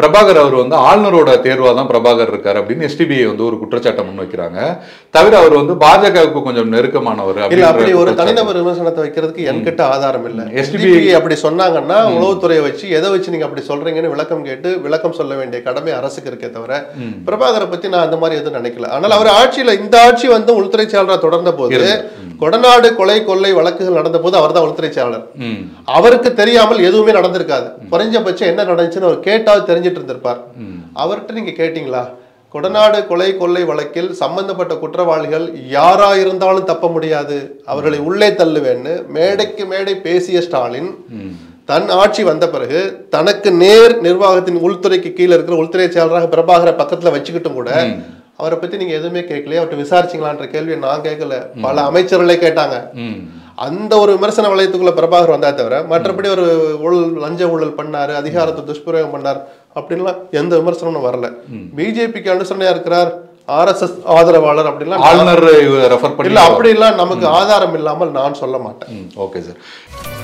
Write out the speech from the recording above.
பிரபாகர் அவர் வந்து ஆளுநரோட தேர்வா தான் பிரபாகர் இருக்கார் அப்படின்னு எஸ்டிபிஐ வந்து ஒரு குற்றச்சாட்டம் முன்வைக்கிறாங்க. தவிர அவர் வந்து பாஜகவுக்கு கொஞ்சம் நெருக்கமானவர். அப்படி ஒரு தனிநபர் விமர்சனத்தை வைக்கிறதுக்கு என்கிட்ட ஆதாரம் இல்லை. எஸ்டிபிஐ அப்படி சொன்னாங்கன்னா உளவுத்துறையை வச்சு எதை வச்சு நீங்க அப்படி சொல்றீங்கன்னு விளக்கம் கேட்டு விளக்கம் சொல்ல வேண்டிய கடமை அரசுக்கு இருக்கே தவிர பிரபாகரை பத்தி நான் அந்த மாதிரி எதுவும் நினைக்கல. ஆனால் அவர் ஆட்சியில இந்த ஆட்சி வந்து உள்துறை செயலராக தொடர்ந்த போது கொடநாடு கொலை கொள்ளை வழக்குகள் நடந்த போது அவர் தான் உள்துறை செயலாளர். அவருக்கு தெரியாமல் எதுவுமே நடந்திருக்காது. குறைஞ்சபட்சம் என்ன நடந்துச்சுன்னு அவர் கேட்டாவது தெரிஞ்சிட்டு இருந்திருப்பார். அவர்கிட்ட நீங்க கேட்டீங்களா? கொடநாடு கொலை கொள்ளை வழக்கில் சம்பந்தப்பட்ட குற்றவாளிகள் யாரா இருந்தாலும் தப்ப முடியாது, அவர்களை உள்ளே தள்ளுவேன்னு மேடைக்கு மேடை பேசிய ஸ்டாலின் தன் ஆட்சி வந்த பிறகு தனக்கு நேர் நிர்வாகத்தின் உள்துறைக்கு கீழே இருக்கிற உள்துறை செயலராக பிரபாகரை பக்கத்துல வச்சுக்கிட்டும் கூட அவரை பத்தி நீங்க எதுவுமே கேட்கலையே, அவர்கிட்ட விசாரிச்சிங்களான்ற கேள்வியை நான் கேட்கல, பல அமைச்சர்களே கேட்டாங்க. அந்த ஒரு விமர்சன வளையத்துக்குள்ள பிரபாகர் வந்தா தவிர மற்றபடி ஒரு லஞ்ச ஊழல் பண்ணாரு, அதிகாரத்தை துஷ்பிரயோகம் பண்ணார் அப்படின்லாம் எந்த விமர்சனமும் வரல. பிஜேபிக்கு அனுசரணையா இருக்கிறார், ஆர்எஸ்எஸ் ஆதரவாளர் அப்படின்லாம் ஆளுநர் ரெஃபர் பண்ணல. அப்படிலாம் நமக்கு ஆதாரம் இல்லாமல் நான் சொல்ல மாட்டேன். Okay sir.